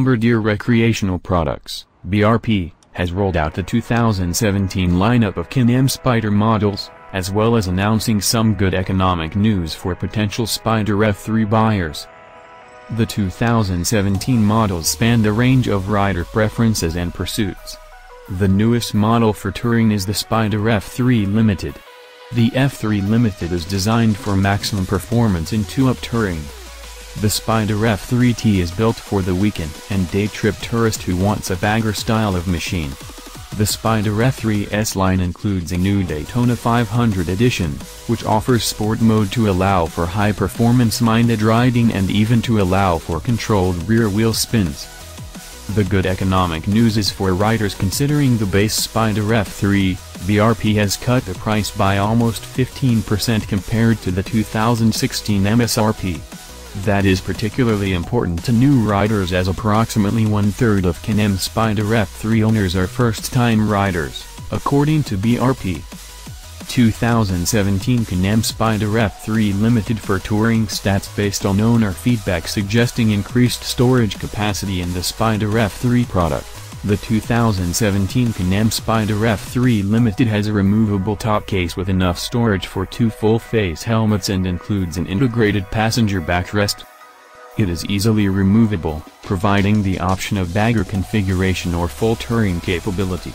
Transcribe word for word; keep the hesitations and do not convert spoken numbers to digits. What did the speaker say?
Lumber Deer Recreational Products, B R P, has rolled out the two thousand seventeen lineup of Can-Am Spyder models, as well as announcing some good economic news for potential Spyder F three buyers. The two thousand seventeen models span the range of rider preferences and pursuits. The newest model for touring is the Spyder F three Limited. The F three Limited is designed for maximum performance in two-up touring. The Spyder F three T is built for the weekend and day trip tourist who wants a bagger style of machine. The Spyder F three S line includes a new Daytona five hundred edition, which offers sport mode to allow for high-performance-minded riding and even to allow for controlled rear-wheel spins. The good economic news is for riders considering the base Spyder F three, B R P has cut the price by almost fifteen percent compared to the two thousand sixteen M S R P. That is particularly important to new riders as approximately one-third of Can-Am Spyder F three owners are first-time riders, according to B R P. two thousand seventeen Can-Am Spyder F three Limited for touring stats based on owner feedback suggesting increased storage capacity in the Spyder F three product. The two thousand seventeen Can-Am Spyder F three Limited has a removable top case with enough storage for two full-face helmets and includes an integrated passenger backrest. It is easily removable, providing the option of bagger configuration or full touring capability.